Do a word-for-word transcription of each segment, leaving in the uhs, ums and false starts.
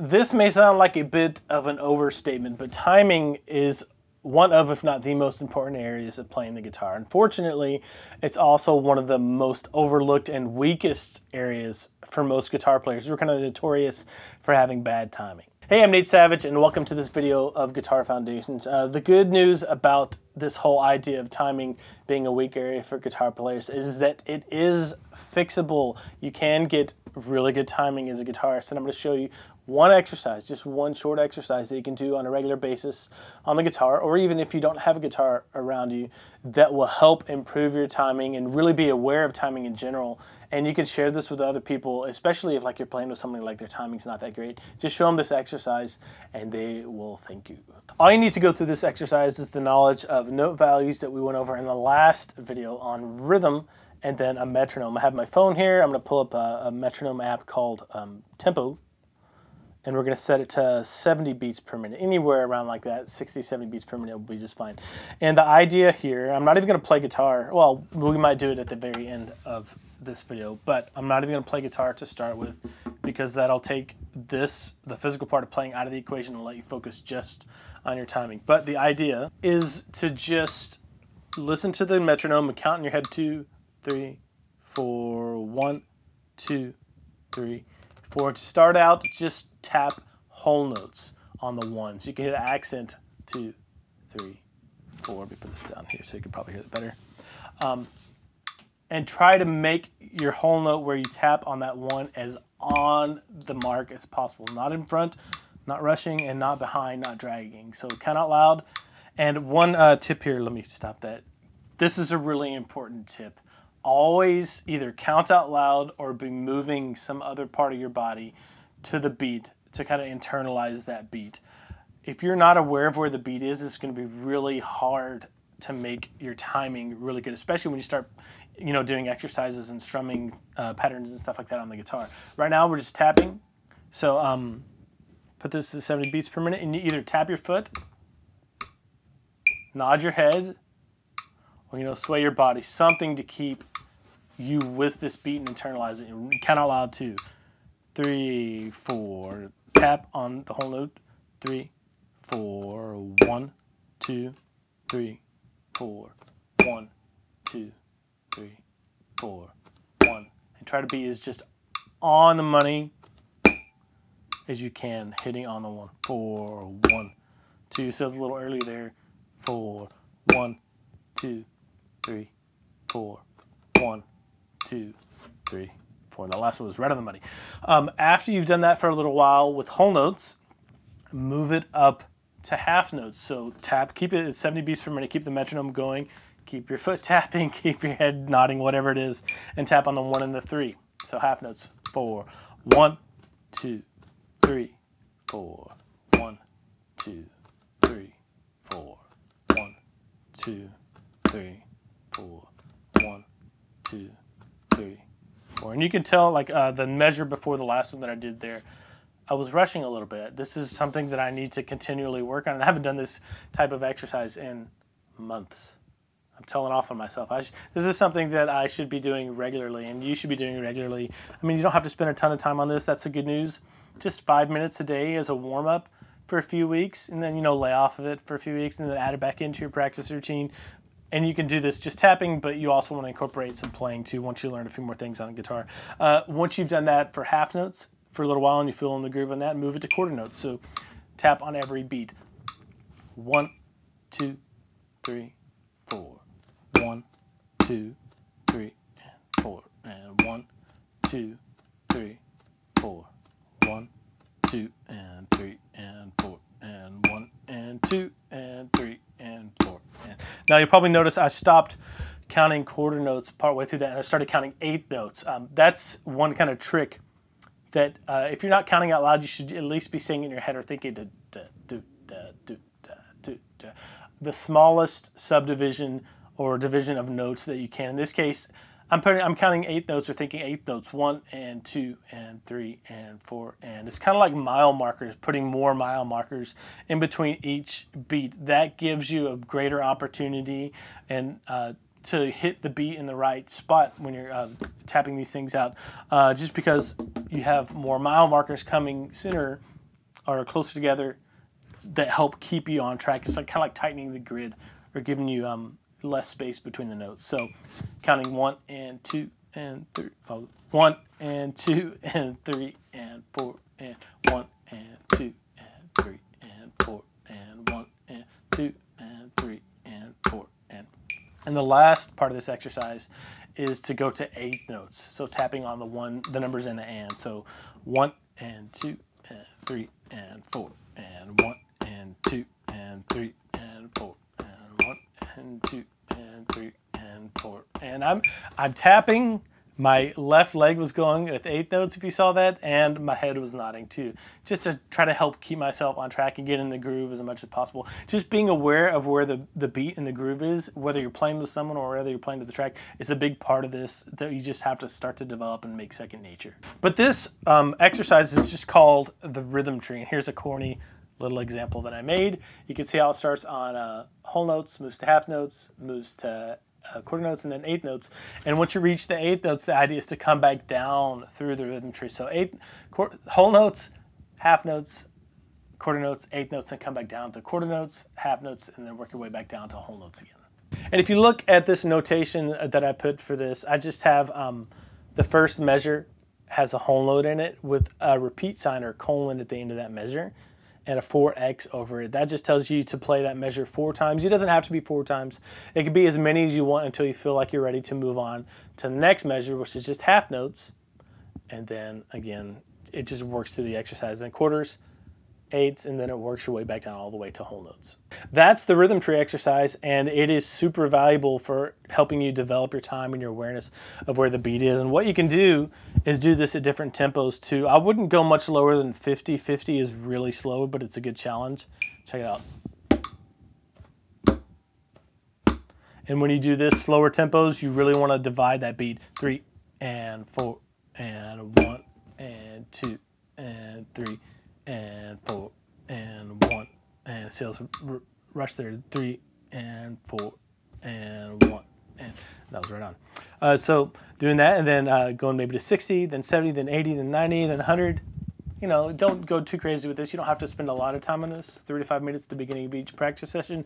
This may sound like a bit of an overstatement, but timing is one of, if not the most important areas of playing the guitar. Unfortunately, it's also one of the most overlooked and weakest areas for most guitar players. We're kind of notorious for having bad timing. Hey, I'm Nate Savage, and welcome to this video of Guitar Foundations. Uh, the good news about this whole idea of timing being a weak area for guitar players is that it is fixable. You can get really good timing as a guitarist, and I'm going to show you one exercise, just one short exercise that you can do on a regular basis on the guitar, or even if you don't have a guitar around you, that will help improve your timing and really be aware of timing in general. And you can share this with other people, especially if like you're playing with somebody like their timing's not that great. Just show them this exercise and they will thank you. All you need to go through this exercise is the knowledge of note values that we went over in the last video on rhythm, and then a metronome. I have my phone here. I'm going to pull up a, a metronome app called um, Tempo. And we're going to set it to seventy beats per minute, anywhere around like that, sixty, seventy beats per minute will be just fine. And the idea here, I'm not even going to play guitar. Well, we might do it at the very end of this video, but I'm not even going to play guitar to start with, because that'll take this, the physical part of playing, out of the equation and let you focus just on your timing. But the idea is to just listen to the metronome and count in your head, two, three, four, one, two, three, four. To start out, just tap whole notes on the ones. You can hear the accent, two, three, four. Let me put this down here so you can probably hear it better. Um, and try to make your whole note where you tap on that one as on the mark as possible. Not in front, not rushing, and not behind, not dragging. So count out loud. And one uh, tip here, let me stop that. This is a really important tip. Always either count out loud or be moving some other part of your body to the beat to kind of internalize that beat. If you're not aware of where the beat is, it's going to be really hard to make your timing really good, especially when you start, you know, doing exercises and strumming uh, patterns and stuff like that on the guitar. Right now, we're just tapping. So um, put this to seventy beats per minute, and you either tap your foot, nod your head, or, you know, sway your body, something to keep you with this beat and internalize it. And count out loud, two, three, four. Tap on the whole note, three, four, one, two, three, four, one, two, three, four, one. And try to be as just on the money as you can, hitting on the one, four, one, two. So it's a little early there, four, one, two, three, four, one, two, three, four. And the last one was right on the money. Um, after you've done that for a little while with whole notes, move it up to half notes. So tap, keep it at seventy beats per minute, keep the metronome going, keep your foot tapping, keep your head nodding, whatever it is, and tap on the one and the three. So half notes, four, one, two, three, four, one, two, three, four, one, two, three, four, one, two, three, four. And you can tell, like uh, the measure before the last one that I did there, I was rushing a little bit. This is something that I need to continually work on. And I haven't done this type of exercise in months. I'm telling off on myself. I sh this is something that I should be doing regularly, and you should be doing regularly. I mean, you don't have to spend a ton of time on this. That's the good news. Just five minutes a day as a warm-up for a few weeks, and then, you know, lay off of it for a few weeks, and then add it back into your practice routine. And you can do this just tapping, but you also want to incorporate some playing too once you learn a few more things on guitar. Uh, once you've done that for half notes for a little while and you feel in the groove on that, move it to quarter notes. So tap on every beat. One, two, three, four. One, two, three, and four. And one, two, three, four. One, two, and three, and four. And one, and two, and three, and four. Now you'll probably notice I stopped counting quarter notes partway through that, and I started counting eighth notes. Um, that's one kind of trick that uh, if you're not counting out loud, you should at least be singing in your head or thinking, da, da, do, da, do, da, do, da. The smallest subdivision or division of notes that you can. In this case, I'm putting, I'm counting eighth notes or thinking eighth notes, one and two and three and four and. It's kind of like mile markers, putting more mile markers in between each beat. That gives you a greater opportunity and uh, to hit the beat in the right spot when you're uh, tapping these things out, uh, just because you have more mile markers coming sooner are closer together that help keep you on track. It's like kind of like tightening the grid or giving you um, less space between the notes. So counting one and two and three, oh, one and two and three and four and one and two and three and four and one and two and three and four and. And the last part of this exercise is to go to eighth notes. So tapping on the one, the numbers in the and. So one and two and three and four and one and two and three and four and one and two and three and four. And I'm I'm tapping. My left leg was going at the eighth notes, if you saw that, and my head was nodding too, just to try to help keep myself on track and get in the groove as much as possible. Just being aware of where the, the beat and the groove is, whether you're playing with someone or whether you're playing to the track, is a big part of this that you just have to start to develop and make second nature. But this um, exercise is just called the rhythm tree, and here's a corny little example that I made. You can see how it starts on uh, whole notes, moves to half notes, moves to Uh, quarter notes, and then eighth notes. And once you reach the eighth notes, the idea is to come back down through the rhythm tree. So eighth, quarter, whole notes, half notes, quarter notes, eighth notes, and come back down to quarter notes, half notes, and then work your way back down to whole notes again. And if you look at this notation that I put for this, I just have um, the first measure has a whole note in it with a repeat sign or colon at the end of that measure, and a four x over it. That just tells you to play that measure four times. It doesn't have to be four times. It can be as many as you want until you feel like you're ready to move on to the next measure, which is just half notes. And then again, it just works through the exercise. Then quarters, eighths, and then it works your way back down all the way to whole notes. That's the rhythm tree exercise, and it is super valuable for helping you develop your time and your awareness of where the beat is. And what you can do is do this at different tempos too. I wouldn't go much lower than fifty. fifty is really slow, but it's a good challenge. Check it out. And when you do this slower tempos, you really want to divide that beat. Three and four and one and two and three and four and one and sales r rush there. Three and four and one and that was right on. Uh, so doing that, and then uh, going maybe to sixty, then seventy, then eighty, then ninety, then one hundred. You know, don't go too crazy with this. You don't have to spend a lot of time on this. Three to five minutes at the beginning of each practice session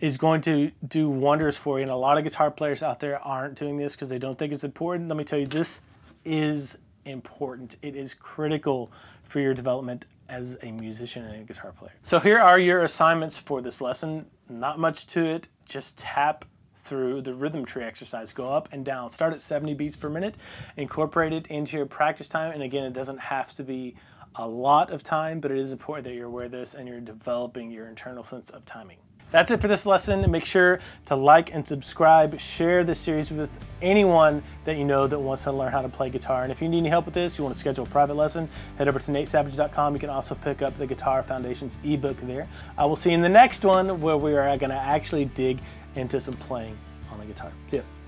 is going to do wonders for you. And a lot of guitar players out there aren't doing this because they don't think it's important. Let me tell you, this is important. It is critical for your development as a musician and a guitar player. So here are your assignments for this lesson. Not much to it, just tap through the rhythm tree exercise. Go up and down, start at seventy beats per minute, incorporate it into your practice time, and again, it doesn't have to be a lot of time, but it is important that you're aware of this and you're developing your internal sense of timing. That's it for this lesson. Make sure to like and subscribe. Share this series with anyone that you know that wants to learn how to play guitar. And if you need any help with this, you want to schedule a private lesson, head over to nate savage dot com. You can also pick up the Guitar Foundations ebook there. I will see you in the next one where we are going to actually dig into some playing on the guitar. See ya.